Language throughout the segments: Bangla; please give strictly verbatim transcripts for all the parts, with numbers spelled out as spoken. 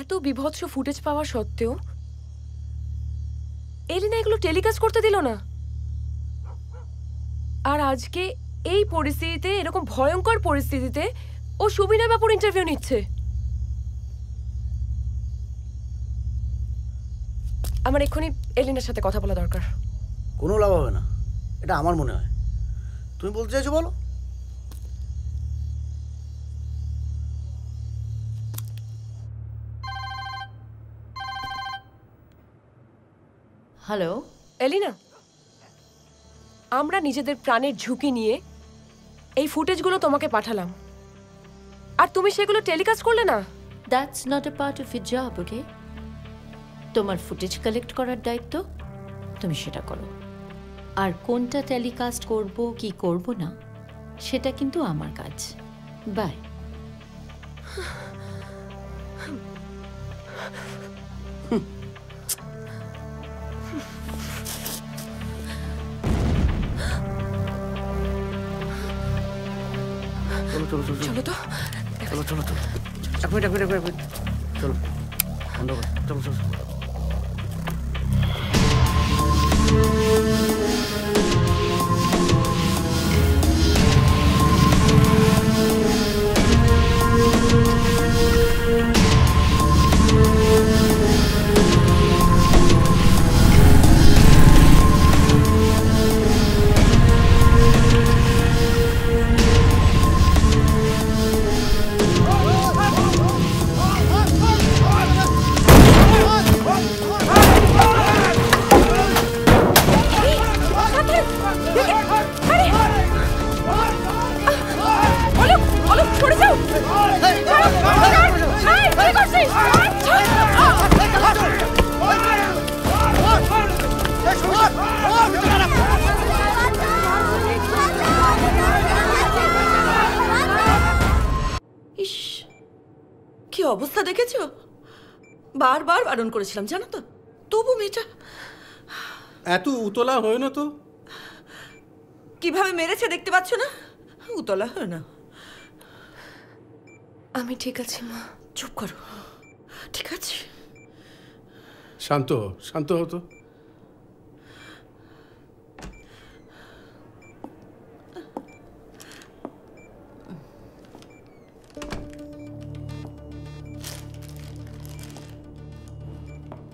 এত বিভৎস ফুটেজ পাওয়া সত্ত্বেও এলিনা এগুলো টেলিকাস্ট করতে দিল না। আর আজকে এই পরিস্থিতিতে, এরকম ভয়ঙ্কর পরিস্থিতিতে ও সুবিনা বাপুর ইন্টারভিউ নিচ্ছে। আমার এক্ষুনি এলিনার সাথে কথা বলা দরকার। কোনো লাভ হবে না, এটা আমার মনে হয়। তুমি বলতে চাইছো বলো। হ্যালো এলিনা, আমরা নিজেদের প্রাণের ঝুঁকি নিয়ে এই ফুটেজগুলো তোমাকে পাঠালাম, আর তুমি সেগুলো টেলিকাস্ট করলে না। That's not a part of your job, okay? তোমার ফুটেজ কালেক্ট করার দায়িত্ব, তুমি সেটা করো। আর কোনটা টেলিকাস্ট করব কি করব না, সেটা কিন্তু আমার কাজ। বাই। চলো চলো চলো তো চলো চলো চলো এক মিনিট এক মিনিট এক মিনিট চলো বন্ধ করে চলো চলো অবস্থা দেখেছো? বারবার বারণ করেছিলাম জানো তো, তবু মেয়েটা এত উতলা হয় না তো। কিভাবে মেরেছে দেখতে পাচ্ছ না? উতলা হয় না। আমি ঠিক আছি মা, চুপ করো। ঠিক আছে, শান্ত হও, শান্ত হও তো।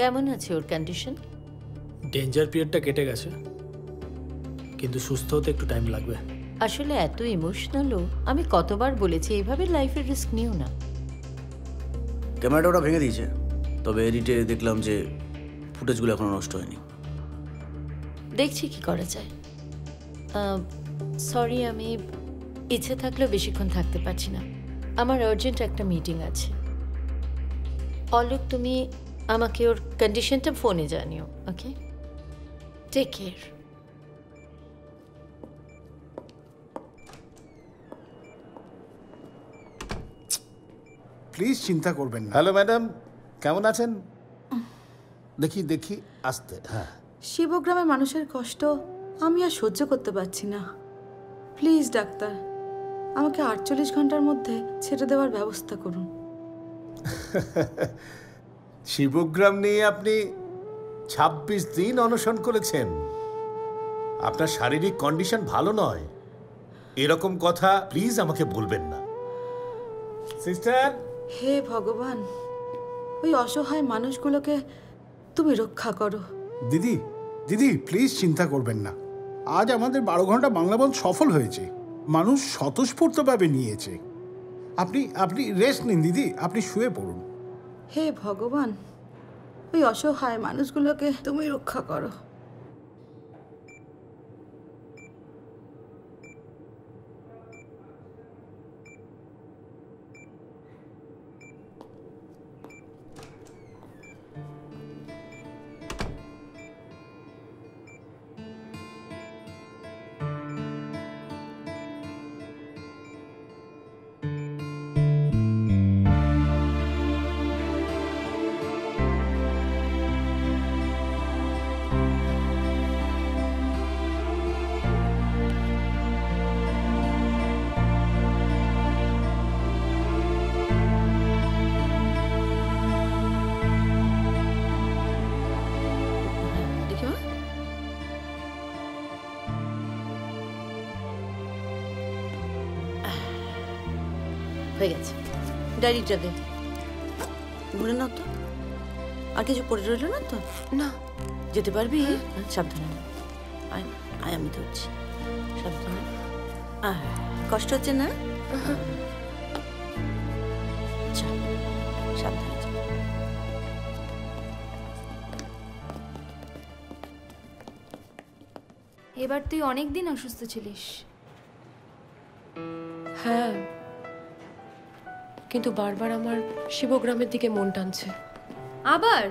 কেমন আছে ওর কন্ডিশন? ডেঞ্জার পিরিয়ডটা কেটে গেছে, কিন্তু সুস্থ হতে একটু টাইম লাগবে। আসলে এত ইমোশনাল ও, আমি কতবার বলেছি এইভাবে লাইফের রিস্ক নিও না। ক্যামেরাটা ওটা ভেঙে দিয়েছে, তবে এডিটে দেখলাম যে ফুটেজগুলো এখনো নষ্ট হয়নি। দেখছি কি করা যায়। সরি, আমি ইচ্ছে থাকলেও বেশিক্ষণ থাকতে পারছি না, আমার আর্জেন্ট একটা মিটিং আছে। অলক, তুমি আমাকে ওর কন্ডিশনটা ফোনে জানিও, ওকে? Take care. প্লিজ চিন্তা করবেন না। হ্যালো ম্যাডাম, কেমন আছেন? দেখি দেখি আসতে। হ্যাঁ, শিবগ্রামের মানুষের কষ্ট আমি আর সহ্য করতে পারছি না। প্লিজ ডাক্তার, আমাকে আটচল্লিশ ঘন্টার মধ্যে ছেড়ে দেওয়ার ব্যবস্থা করুন। শিবগ্রাম নিয়ে আপনি ছাব্বিশ দিন অনশন করেছেন, আপনার শারীরিক কন্ডিশন ভালো নয়, এরকম কথা প্লিজ আমাকে বলবেন না সিস্টার। হে ভগবান, ওই অসহায় মানুষগুলোকে তুমি রক্ষা করো। দিদি দিদি প্লিজ চিন্তা করবেন না, আজ আমাদের বারো ঘন্টা বাংলা বন্ধ সফল হয়েছে, মানুষ স্বতঃস্ফূর্তভাবে নিয়েছে। আপনি আপনি রেস্ট নিন দিদি, আপনি শুয়ে পড়ুন। হে ভগবান, ওই অসহায় মানুষগুলোকে তুমি রক্ষা করো। Thank you. হয়ে গেছে। ডায়েরিটা দে, ঘুরে নাও তো। আর কিছু পড়ে রইল না তো? না, যেতে পারবি? সাবধানে। আয়, আমি ধরছি। সাবধানে। কষ্ট হচ্ছে না? সাবধানে। এবার তুই অনেকদিন অসুস্থ ছিলিস। হ্যাঁ, কিন্তু বারবার আমার শিবগ্রামের দিকে মন টানছে। আবার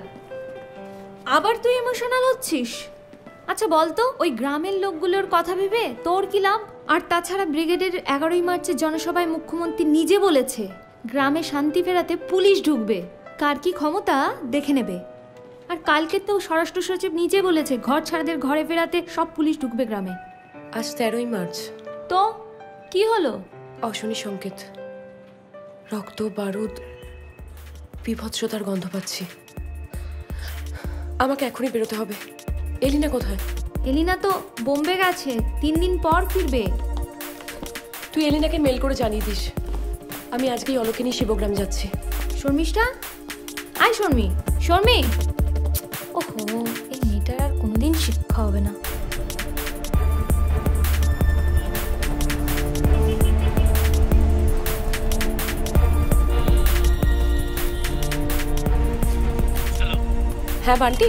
আবার তুই ইমোশনাল হচ্ছিস? আচ্ছা বলতো, ওই গ্রামের লোকগুলোর কথা ভেবে তোর কি লাভ? আর তাছাড়া ব্রিগেডের এগারোই মার্চের জনসভায় মুখ্যমন্ত্রী নিজে বলেছে গ্রামে শান্তি ফেরাতে পুলিশ ঢুকবে, কার কি ক্ষমতা দেখে নেবে। আর কালকে তো স্বরাষ্ট্র সচিব নিজে বলেছে ঘর ছাড়াদের ঘরে ফেরাতে সব পুলিশ ঢুকবে গ্রামে। আজ তেরোই মার্চ। তো কি হলো? অশনি সংকেত, রক্ত, বারুদ, বিভৎসতার গন্ধ পাচ্ছি। আমাকে এখনই বেরোতে হবে। এলিনা কোথায়? এলিনা তো বোম্বে গেছে, তিন দিন পর ফিরবে। তুই এলিনাকে মেল করে জানিয়ে দিস আমি আজকেই অলকেনি শিবগ্রাম যাচ্ছি। শর্মিষ্ঠা, আয় শর্মি। শর্মি, ওহো, এই মেয়েটার আর কোনোদিন শিক্ষা হবে না। হ্যাঁ বান্টি।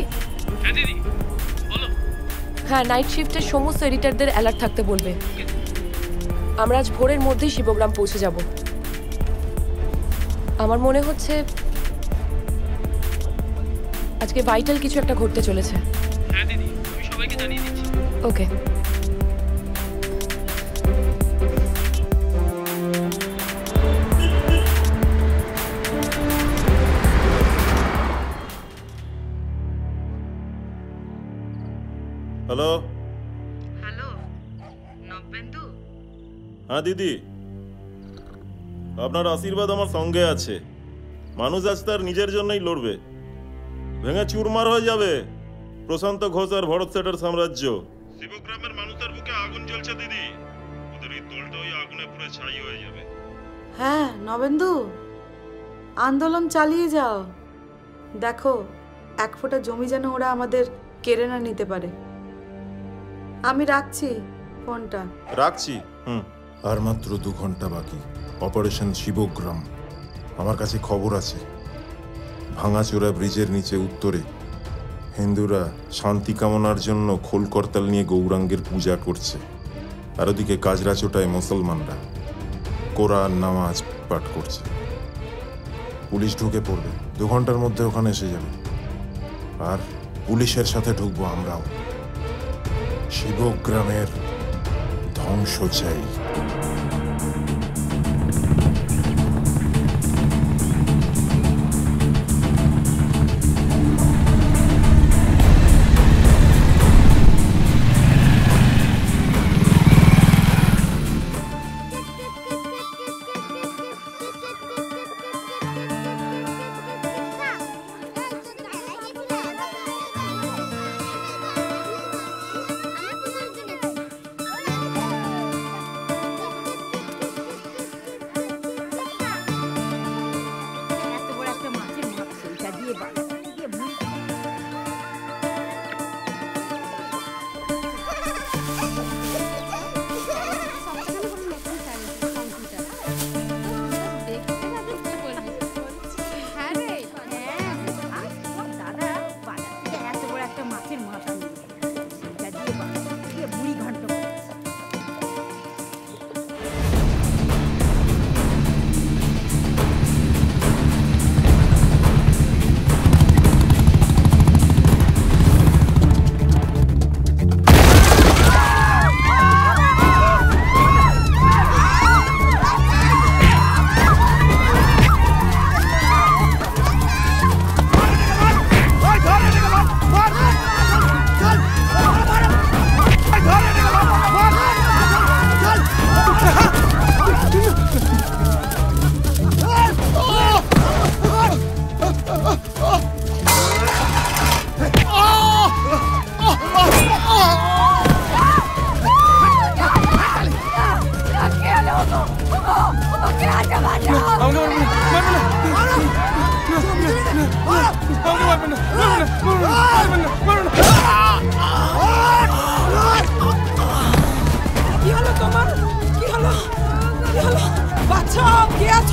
হ্যাঁ দিদি বলো। হ্যাঁ, নাইট শিফটের সমস্ত এডিটরদের অ্যালার্ট থাকতে বলবে। আমরা আজ ভোরের মধ্যেই শিবগ্রাম পৌঁছে যাব। আমার মনে হচ্ছে আজকে ভাইটাল কিছু একটা ঘটতে চলেছে। হ্যাঁ দিদি, আমি সবাইকে জানিয়ে দিচ্ছি। ওকে। হ্যালো। হ্যালো নবেন্দু। হ্যাঁ দিদি, আপনার আশীর্বাদ আমার সঙ্গে আছে। মানুষ আজ তার নিজের জন্যই লড়বে, ভেঙে চুরমার হয়ে যাবে প্রশান্ত ঘোষ আর ভরত শেঠের সাম্রাজ্য। শিবগ্রামের মানুষের বুকে আগুন জ্বলছে দিদি, ওদের এই দলটা ওই আগুনে পুড়ে ছাই হয়ে যাবে। হ্যাঁ নবেন্দু, আন্দোলন চালিয়ে যাও। দেখো, এক ফোঁটা জমি যেন ওরা আমাদের কেড়ে না নিতে পারে। আমি রাখছি ফোনটা। রাখছি। হুম, আর মাত্র দু ঘন্টা বাকি অপারেশন শিবগ্রাম। আমার কাছে খবর আছে, ভাঙাচোরা ব্রিজের নিচে উত্তরে হিন্দুরা শান্তি কামনার জন্য খোল করতাল নিয়ে গৌরাঙ্গের পূজা করছে, আর ওদিকে কাজরাচোটায় মুসলমানরা কোরআন নামাজ পাঠ করছে। পুলিশ ঢুকে পড়বে, দু ঘন্টার মধ্যে ওখানে এসে যাবে। আর পুলিশের সাথে ঢুকবো আমরাও। শিবগ্রামের ধ্বংস চাই।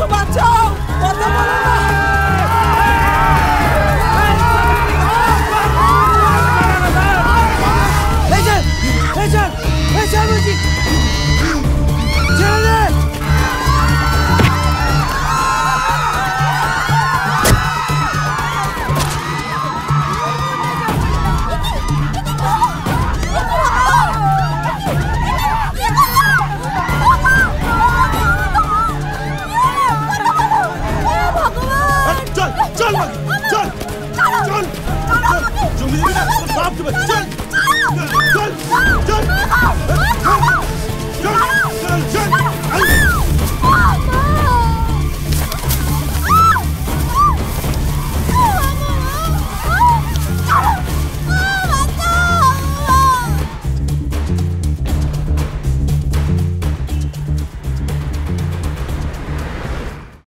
Chubatão, bota a bola lá. Don't!